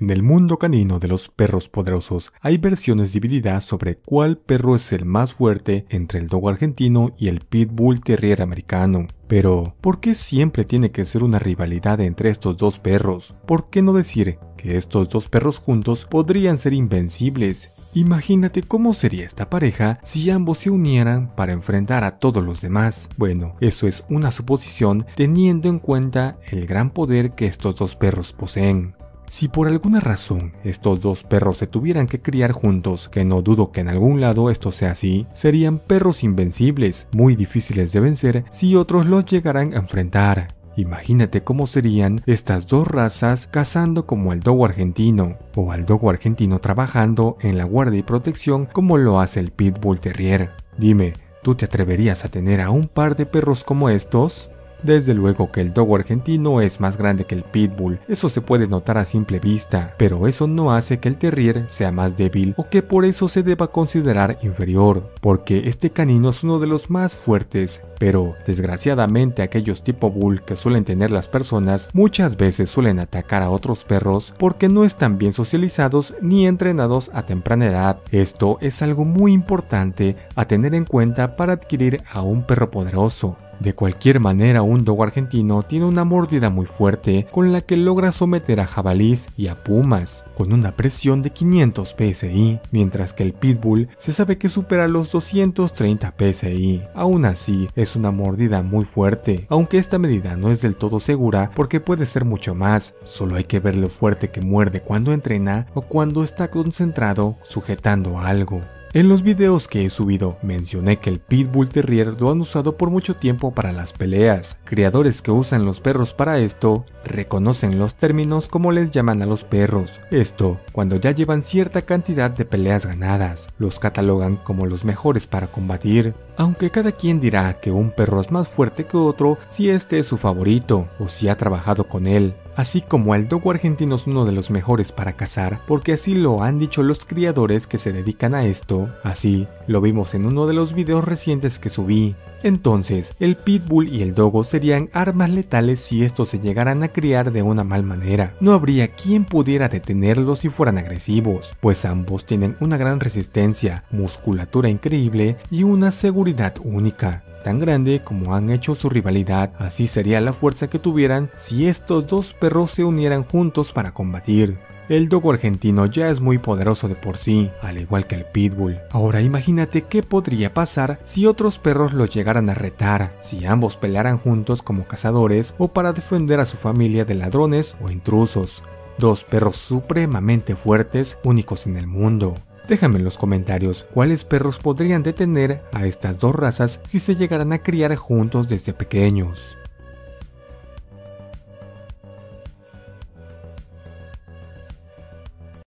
En el mundo canino de los perros poderosos hay versiones divididas sobre cuál perro es el más fuerte entre el dogo argentino y el pitbull terrier americano. Pero, ¿por qué siempre tiene que ser una rivalidad entre estos dos perros? ¿Por qué no decir que estos dos perros juntos podrían ser invencibles? Imagínate cómo sería esta pareja si ambos se unieran para enfrentar a todos los demás. Bueno, eso es una suposición teniendo en cuenta el gran poder que estos dos perros poseen. Si por alguna razón estos dos perros se tuvieran que criar juntos, que no dudo que en algún lado esto sea así, serían perros invencibles, muy difíciles de vencer si otros los llegaran a enfrentar. Imagínate cómo serían estas dos razas cazando como el dogo argentino, o al dogo argentino trabajando en la guardia y protección como lo hace el pitbull terrier. Dime, ¿tú te atreverías a tener a un par de perros como estos? Desde luego que el dogo argentino es más grande que el pitbull, eso se puede notar a simple vista, pero eso no hace que el terrier sea más débil o que por eso se deba considerar inferior, porque este canino es uno de los más fuertes, pero desgraciadamente aquellos tipo bull que suelen tener las personas muchas veces suelen atacar a otros perros porque no están bien socializados ni entrenados a temprana edad. Esto es algo muy importante a tener en cuenta para adquirir a un perro poderoso. De cualquier manera, un dogo argentino tiene una mordida muy fuerte con la que logra someter a jabalís y a pumas, con una presión de 500 psi, mientras que el pitbull se sabe que supera los 230 psi. Aún así, es una mordida muy fuerte, aunque esta medida no es del todo segura porque puede ser mucho más, solo hay que ver lo fuerte que muerde cuando entrena o cuando está concentrado sujetando algo. En los videos que he subido, mencioné que el pitbull terrier lo han usado por mucho tiempo para las peleas. Criadores que usan los perros para esto, reconocen los términos como les llaman a los perros. Esto, cuando ya llevan cierta cantidad de peleas ganadas, los catalogan como los mejores para combatir. Aunque cada quien dirá que un perro es más fuerte que otro si este es su favorito o si ha trabajado con él. Así como el dogo argentino es uno de los mejores para cazar, porque así lo han dicho los criadores que se dedican a esto, así lo vimos en uno de los videos recientes que subí. Entonces, el pitbull y el dogo serían armas letales si estos se llegaran a criar de una mal manera. No habría quien pudiera detenerlos si fueran agresivos, pues ambos tienen una gran resistencia, musculatura increíble y una seguridad única, tan grande como han hecho su rivalidad. Así sería la fuerza que tuvieran si estos dos perros se unieran juntos para combatir. El dogo argentino ya es muy poderoso de por sí, al igual que el pitbull. Ahora imagínate qué podría pasar si otros perros los llegaran a retar, si ambos pelearan juntos como cazadores o para defender a su familia de ladrones o intrusos. Dos perros supremamente fuertes, únicos en el mundo. Déjame en los comentarios cuáles perros podrían detener a estas dos razas si se llegaran a criar juntos desde pequeños.